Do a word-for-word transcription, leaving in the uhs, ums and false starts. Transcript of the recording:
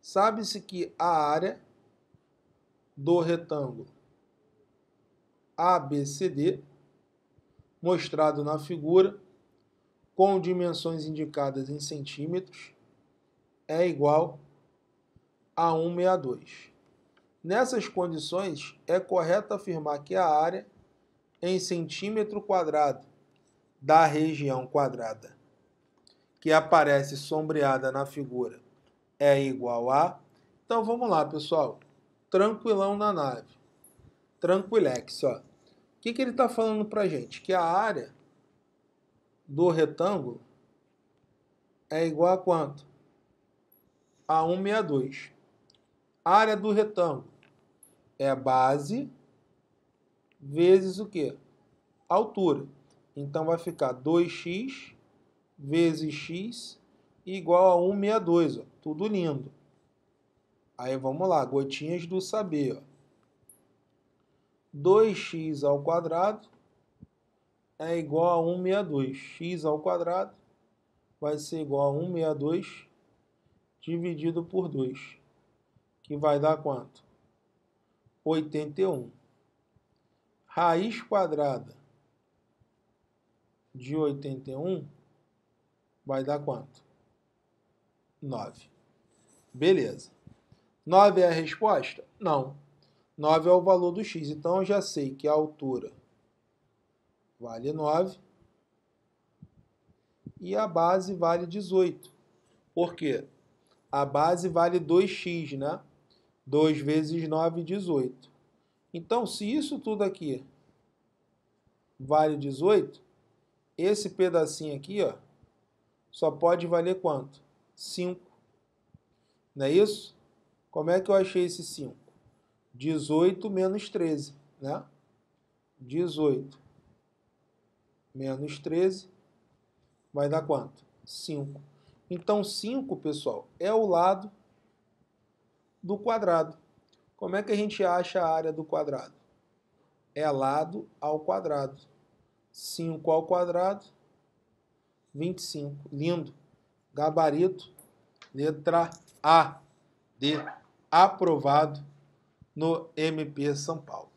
Sabe-se que a área do retângulo A B C D, mostrado na figura, com dimensões indicadas em centímetros, é igual a um vírgula sessenta e dois. Nessas condições, é correto afirmar que a área em centímetro quadrado da região quadrada que aparece sombreada na figura é igual a... Então, vamos lá, pessoal. Tranquilão na nave. Tranquilex, ó. O que, que ele está falando para a gente? Que a área do retângulo é igual a quanto? A um vírgula sessenta e dois. A área do retângulo é a base vezes o quê? Altura. Então, vai ficar dois x vezes x igual a um vírgula sessenta e dois, ó. Tudo lindo. Aí vamos lá, gotinhas do saber, ó. dois x ao quadrado é igual a um vírgula sessenta e dois. X ao quadrado vai ser igual a um vírgula sessenta e dois dividido por dois, que vai dar quanto? oitenta e um. Raiz quadrada de oitenta e um vai dar quanto? nove. Beleza. nove é a resposta? Não. nove é o valor do x. Então, eu já sei que a altura vale nove e a base vale dezoito. Por quê? A base vale dois x, né? dois vezes nove, dezoito. Então, se isso tudo aqui vale dezoito, esse pedacinho aqui, ó, só pode valer quanto? cinco. Não é isso? Como é que eu achei esse cinco? dezoito menos treze, né? dezoito menos treze vai dar quanto? cinco. Então, cinco, pessoal, é o lado do quadrado. Como é que a gente acha a área do quadrado? É lado ao quadrado. cinco ao quadrado, vinte e cinco. Lindo. Gabarito, letra A de aprovado no M P São Paulo.